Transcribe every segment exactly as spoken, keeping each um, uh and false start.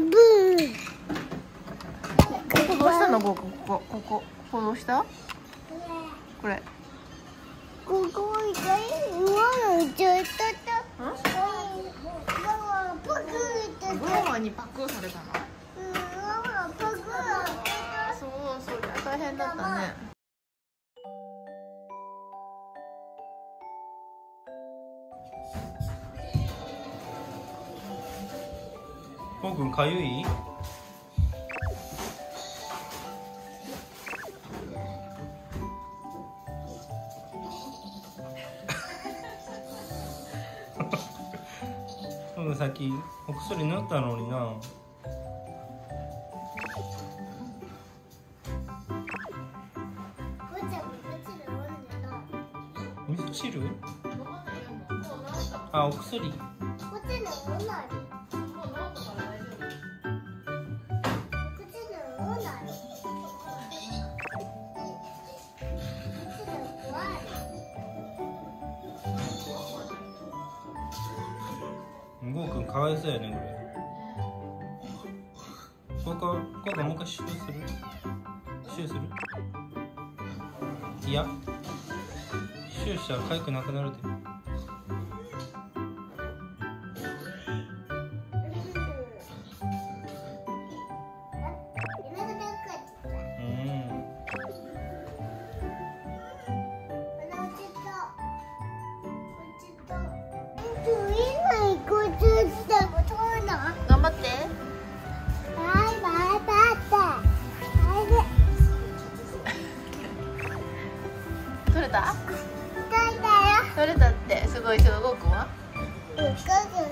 ここどうしたの？ここここここどうした？これ。ここ痛い。うわ、痛い痛い。ブワワにパクされたの。そうそう、大変だったね。ポン君かゆい？ポン君さっきお薬塗ったのにな。味噌汁？あ、お薬。ゴーくんかわいそうやね、これ。ゴーくん、もう一回シューする？シューする？いや、シューしたらかゆくなくなるで。頑張って。取れた？取れたってすごい。そのゴーくんは？うん、頑張っ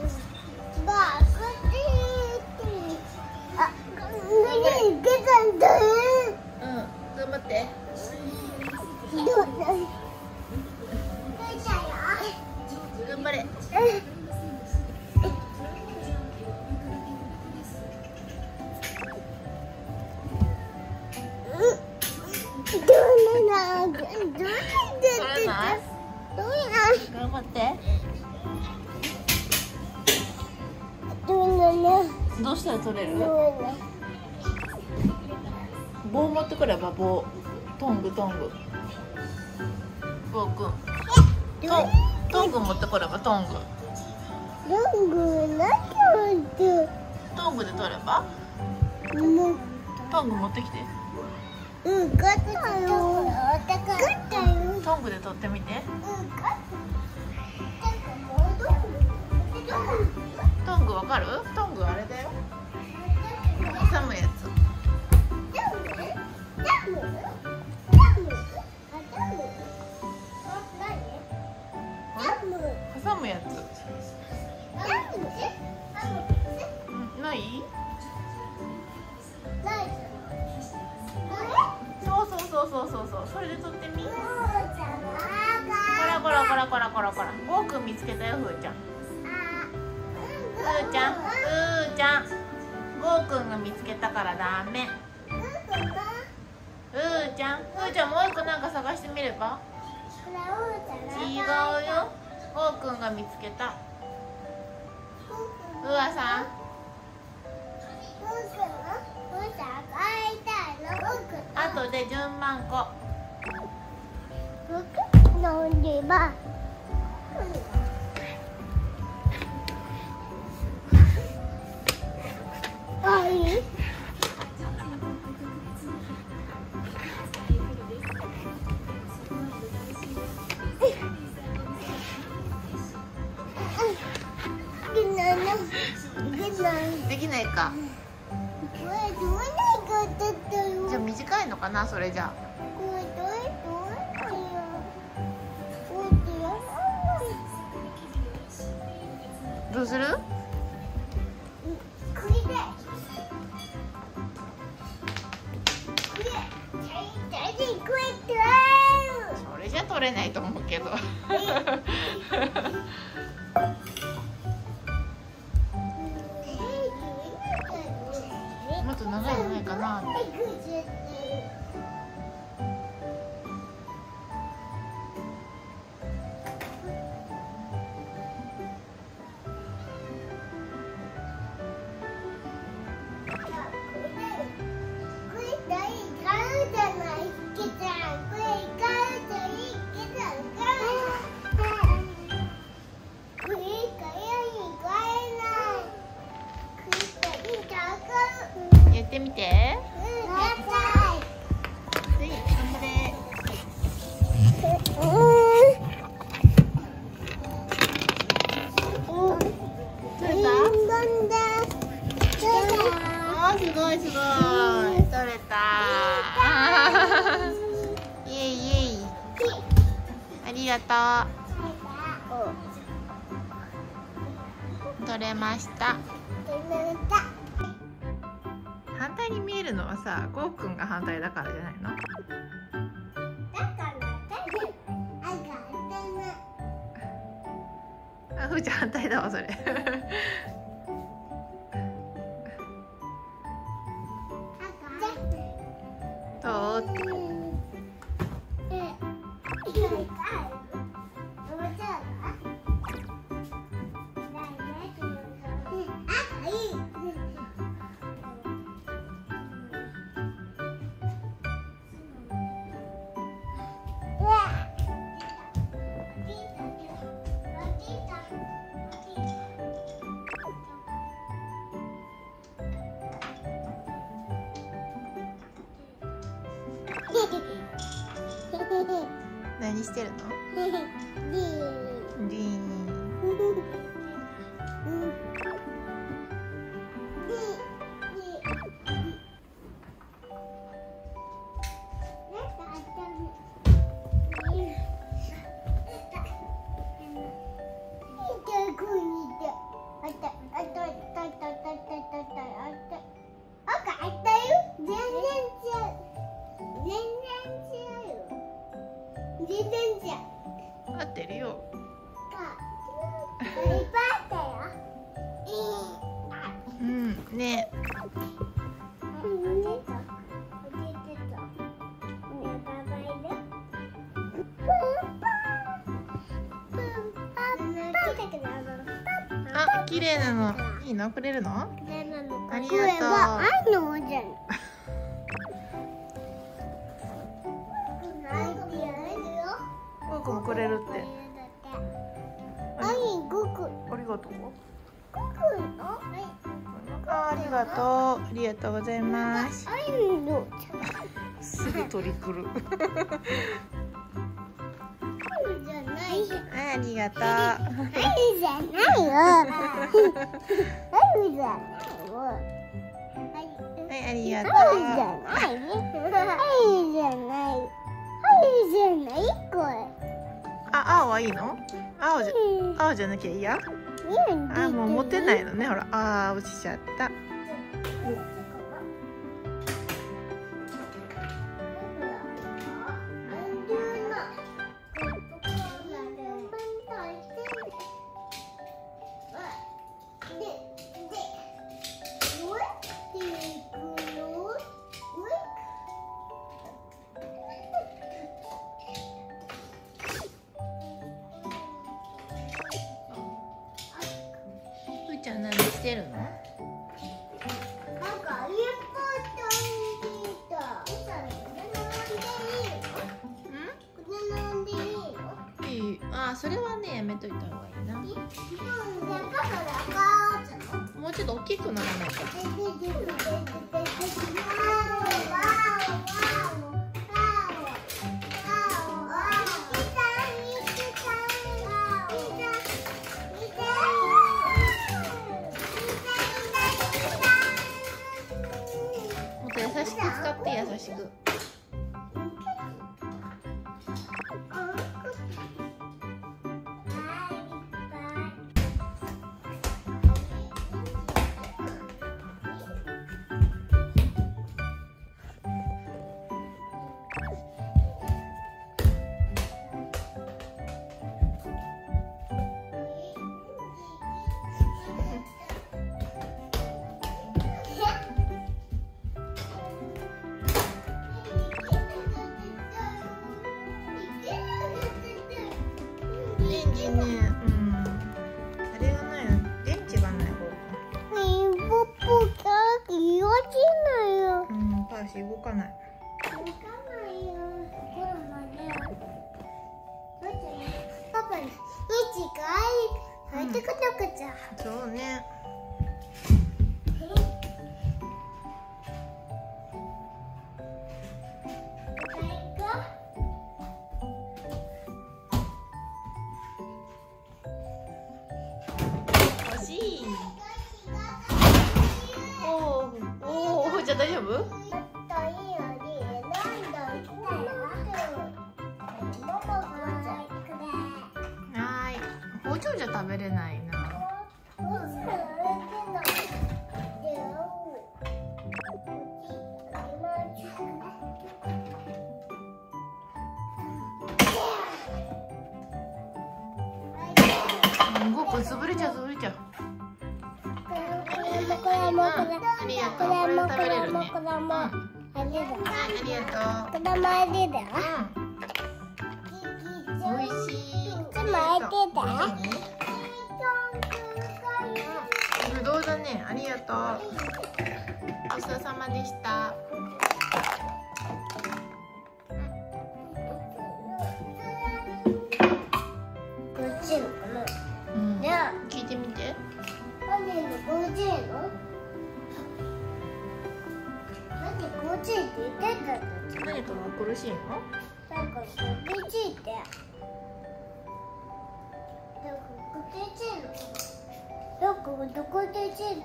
て。頑張れ。頑張って。どうしたら取れる？棒持ってくれば、棒。トングトング。ゴーくん。トング持ってくれば、トング。トング、何持って。トングで取れば。トング持ってきて。うん、買ったよ。買ったよ。トングで取ってみて。トングわかる？トングあれだよ。挟むやつ。挟むやつ。ない？そうそうそうそうそうそう。それで取ってみ。こらこらこらこらこら、ゴーくん見つけたよ、ふーちゃん。ふーちゃん、ふーちゃん、ゴーくんが見つけたからダメ。ふーちゃん、ふーちゃん、もう一個なんか探してみれば。違うよ、ゴーくんが見つけた。ふわさん。あとで順番こ。飲んでば。あい。できないな。できない。できないか。じゃあ短いのかな、それじゃあ。どうする？それじゃ取れないと思うけど。もっと長いじゃないかな。うん、やってみて。うん、やったー。はい、頑張れ。うん。すごいすごい、取れた。イエイイエイ。ありがとう。取れました。反対に見えるのはさ、ゴーくんが反対だからじゃないの？だから。あ、ふーちゃん反対だわそれ。どう？何してるの？リーン。合ってるよ。うん、ね。あ、綺麗なの。いいの、くれるの？ありがとう。くれるって。ありがとう。ありがとう。ありがとうございます。すぐ取り来る。ありがとう。じゃないよ。じゃないよ。はい、ありがとう。じゃない。じゃない。これ。あ、青はいいの？青じゃ、青じゃなきゃいいや。あ、もう持てないのね、ほら、ああ、落ちちゃった。何してるの？なんかいっぱい飛んでいいの？これ飲んでいいの？いい。あ、それはね、やめといた方がいいな。もうちょっと大きくならないと。優しく。動かない。動かないよ。ほらまで。パパに位置が入ってくるから。そうね。大丈夫？ちょっといいより何度行きたいの？はい、包丁じゃ食べれないな。潰れちゃう潰れちゃう。これもありがとう。これも食べれるね。これもありがとう。これもありだ。おいしい。これもありだ。ぶどうだね。ありがとう。ごちそうさまでした。聞いてみて。なんで幼稚園の？なんで幼稚園って言ってんだって。何かも苦しいの？なんか苦しいって。なんか苦しいの？なんかどこでしいって。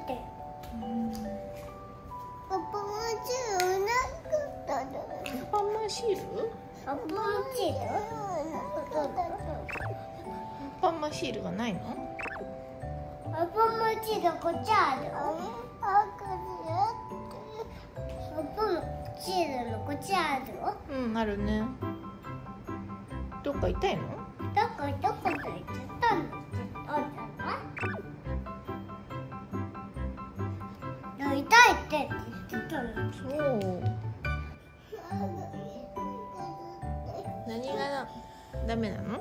パパマシールなかったじゃん。パパマシール？パパマシール？パパマシールがないの？パパマシールこっちある。パパマシールのこっちある。うん、あるね。どっか痛いの？どこどこで行っちゃったの？痛いって言ってたの。そう。何がダメなの？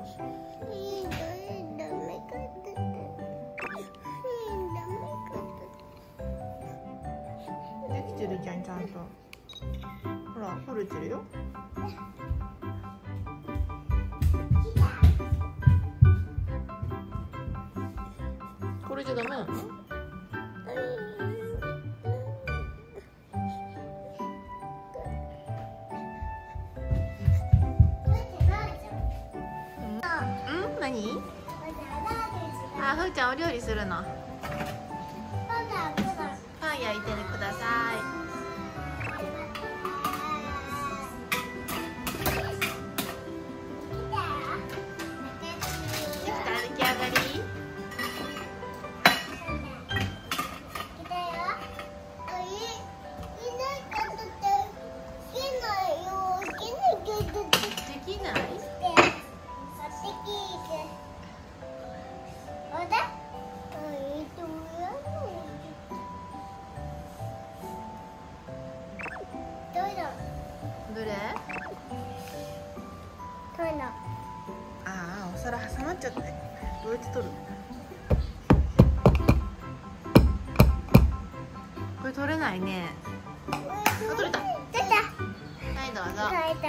できてるじゃん、ちゃんと。ほら、取れてるよ。これじゃダメなの？うん、何？あ、ふーちゃんお料理するの。焼いてください。どうやって取るの？これ取れないね。あ、取れた。出た。はい、どうぞ。取れた。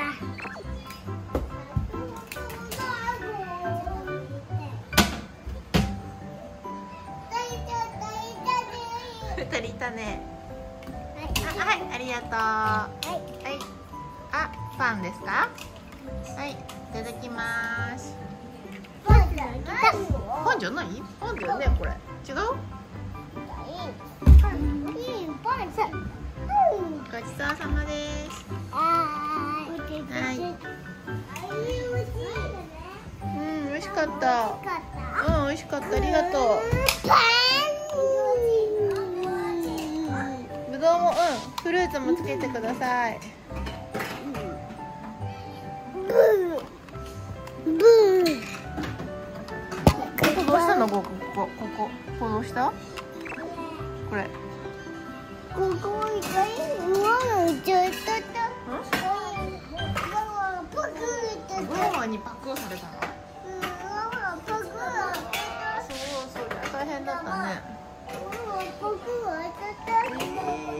ふたりいたね。あ、はい、ありがとう。はい、はい。あ、パンですか？はい、いただきます。パンじゃない？パンだよねこれ。違う？ごちそうさまです。はい。うん、美味しかった。うん、美味しかった。ありがとう。ぶどうも、うん、フルーツもつけてください。こここここどうした？これ。ここ痛い。うわ、痛い痛い。うん？ゴーマにパクをされたの？ゴーマパクを当てた。そうそう、大変だったね。ゴーマパクを当てた。